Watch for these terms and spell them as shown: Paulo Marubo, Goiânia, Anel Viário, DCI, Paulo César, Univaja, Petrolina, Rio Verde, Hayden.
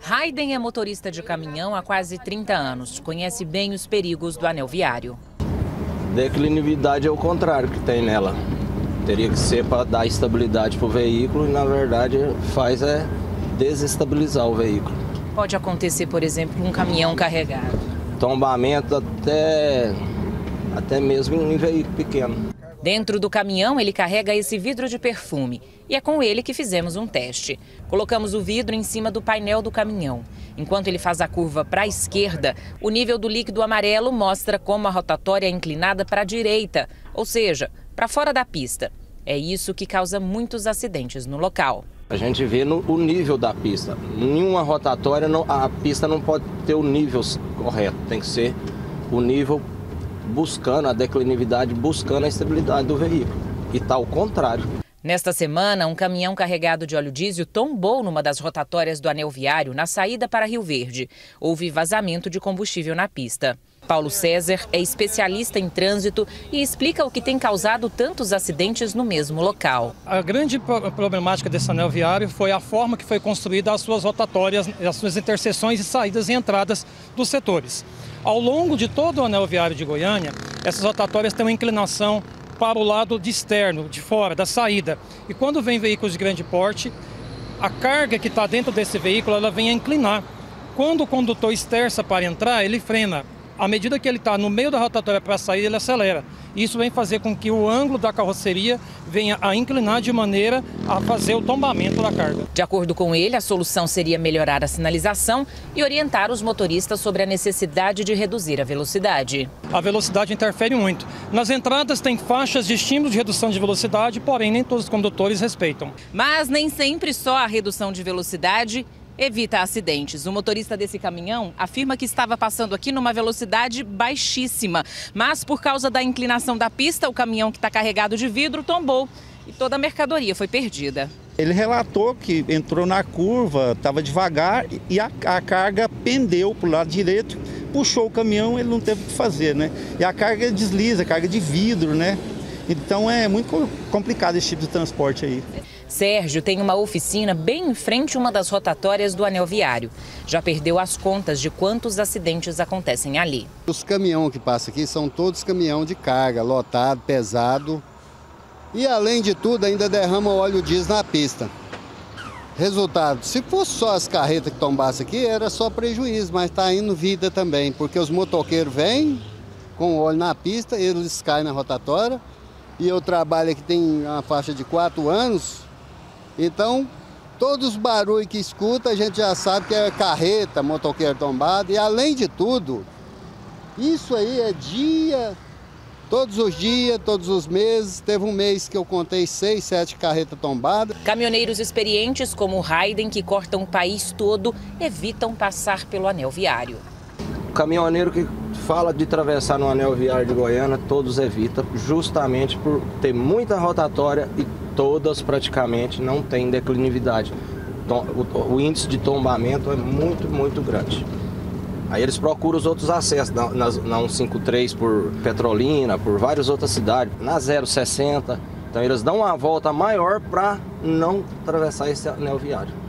Hayden é motorista de caminhão há quase 30 anos. Conhece bem os perigos do anel viário. Declividade é o contrário que tem nela. Teria que ser para dar estabilidade para o veículo e, na verdade, faz é desestabilizar o veículo. Pode acontecer, por exemplo, um caminhão carregado. Tombamento até mesmo em veículo pequeno. Dentro do caminhão, ele carrega esse vidro de perfume e é com ele que fizemos um teste. Colocamos o vidro em cima do painel do caminhão. Enquanto ele faz a curva para a esquerda, o nível do líquido amarelo mostra como a rotatória é inclinada para a direita, ou seja, para fora da pista. É isso que causa muitos acidentes no local. A gente vê o nível da pista. Nenhuma rotatória, a pista não pode ter o nível correto, tem que ser o nível buscando a declividade, buscando a estabilidade do veículo. E está ao contrário. Nesta semana, um caminhão carregado de óleo diesel tombou numa das rotatórias do anel viário na saída para Rio Verde. Houve vazamento de combustível na pista. Paulo César é especialista em trânsito e explica o que tem causado tantos acidentes no mesmo local. A grande problemática desse anel viário foi a forma que foi construída as suas rotatórias, as suas interseções e saídas e entradas dos setores. Ao longo de todo o anel viário de Goiânia, essas rotatórias têm uma inclinação para o lado de externo, de fora, da saída. E quando vem veículos de grande porte, a carga que está dentro desse veículo, ela vem a inclinar. Quando o condutor esterça para entrar, ele frena. À medida que ele está no meio da rotatória para sair, ele acelera. Isso vem fazer com que o ângulo da carroceria venha a inclinar de maneira a fazer o tombamento da carga. De acordo com ele, a solução seria melhorar a sinalização e orientar os motoristas sobre a necessidade de reduzir a velocidade. A velocidade interfere muito. Nas entradas tem faixas de estímulo de redução de velocidade, porém nem todos os condutores respeitam. Mas nem sempre só a redução de velocidade evita acidentes. O motorista desse caminhão afirma que estava passando aqui numa velocidade baixíssima, mas por causa da inclinação da pista, o caminhão que está carregado de vidro tombou e toda a mercadoria foi perdida. Ele relatou que entrou na curva, estava devagar e a carga pendeu para o lado direito, puxou o caminhão, ele não teve o que fazer, né? E a carga desliza, carga de vidro, né? Então é muito complicado esse tipo de transporte aí. Sérgio tem uma oficina bem em frente a uma das rotatórias do anel viário. Já perdeu as contas de quantos acidentes acontecem ali. Os caminhões que passam aqui são todos caminhão de carga, lotado, pesado. E além de tudo ainda derrama óleo diesel na pista. Resultado, se fosse só as carretas que tombassem aqui era só prejuízo, mas está indo vida também. Porque os motoqueiros vêm com óleo na pista, eles caem na rotatória. E eu trabalho aqui tem uma faixa de 4 anos, então todos os barulhos que escuta a gente já sabe que é carreta, motoqueiro tombado. E além de tudo, isso aí é todos os dias, todos os meses. Teve um mês que eu contei 6, 7 carretas tombadas. Caminhoneiros experientes como o Hayden, que cortam o país todo, evitam passar pelo anel viário. O caminhoneiro que fala de atravessar no anel viário de Goiânia, todos evitam, justamente por ter muita rotatória e todas praticamente não têm declividade. O índice de tombamento é muito grande. Aí eles procuram os outros acessos, na 153 por Petrolina, por várias outras cidades, na 060. Então eles dão uma volta maior para não atravessar esse anel viário.